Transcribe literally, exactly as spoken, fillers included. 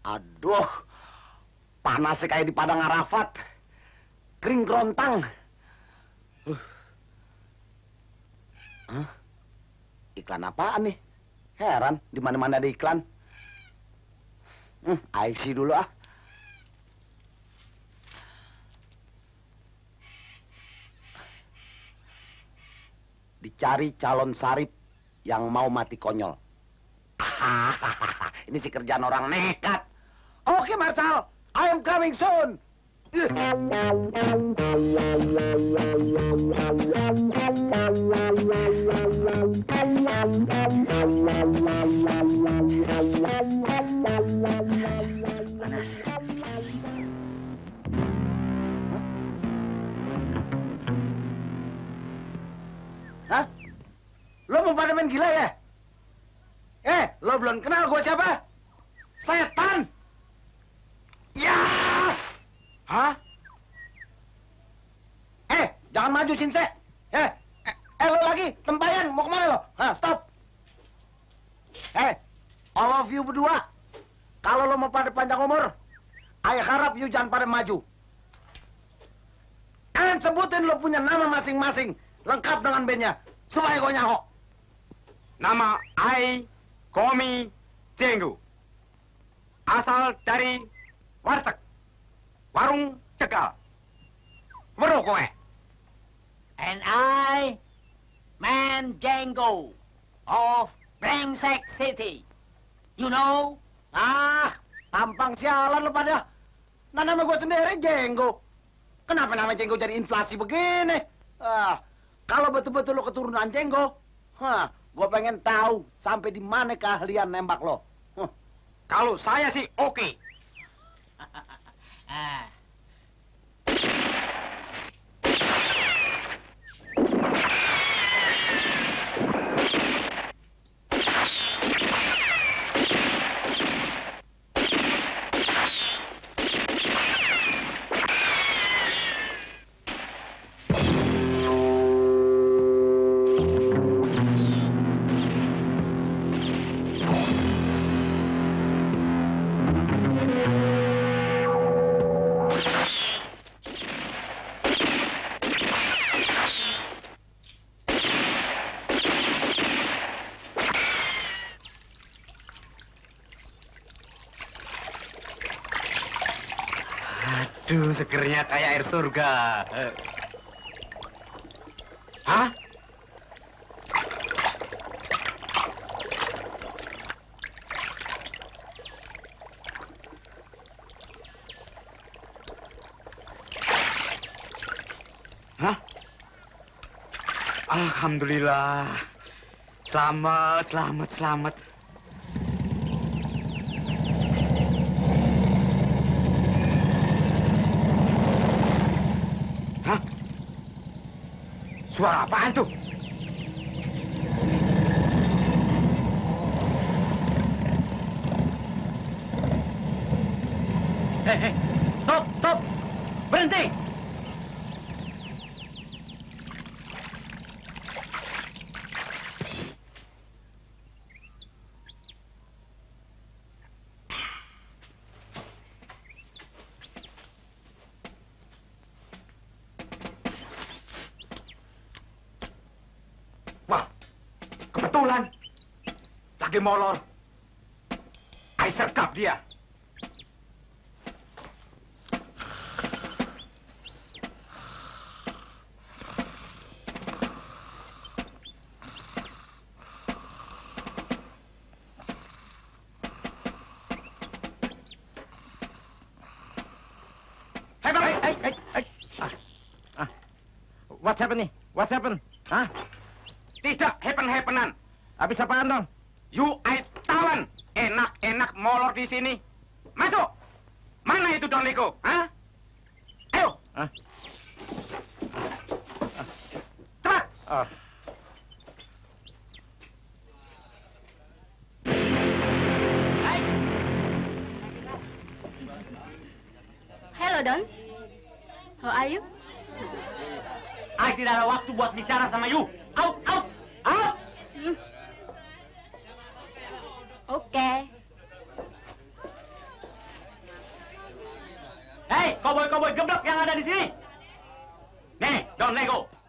Aduh, panasnya kayak di Padang Arafat. Kering kerontang. Uh. Huh? Iklan apaan nih? Heran, di mana-mana ada iklan. Hmm, I C dulu ah. Dicari calon sarip yang mau mati konyol. Ini sih kerjaan orang nekat. Oke, Marshal, I am coming soon. Hah? Lo mau pada main gila ya? Eh, lo belum kenal gue siapa? Setan! Ya! Hah? Eh, jangan maju, Sinse! Eh, eh, eh lo lagi, tempayan, mau kemana lo? Hah, stop! Eh, all of you berdua, kalau lo mau pada panjang umur, I harap you jangan pada maju. And sebutin lo punya nama masing-masing. Lengkap dengan bandnya, supaya gue nyaho. Nama I, Komi, Django. Asal dari warteg, warung Tegal. Merokok eh. And I, Man Django of Bransak City. You know? Ah, tampang sialan lo pada. Nah, nama gue sendiri Django. Kenapa nama Django jadi inflasi begini? Ah. Kalau betul-betul lo keturunan Django, hah, gue pengen tahu sampai di mana keahlian nembak lo. Huh. Kalau saya sih oke. Okay. ah. Aduh, segernya kayak air surga. Hah? Hah? Alhamdulillah. Selamat, selamat, selamat. Suara apaan tuh? Hei, hei, stop, stop, berhenti! Kebetulan lagi molor, I serkap dia. Hey, hey, hey, hey, hey. Ah. Ah. What's happened nih? What's happened? Ah? Tidak happen-happenan. Habis apaan dong? You I tawan. Enak-enak molor di sini. Masuk. Mana itu Don Lego? Hah? Ayo. Hah? Cepat. Oh. Hai. Hello Don. How are you? I tidak ada waktu buat bicara sama you. Out, out, out. Hmm. Oke. Okay. cowboy-cowboy geblok yang ada di sini. Nih, Don Lego.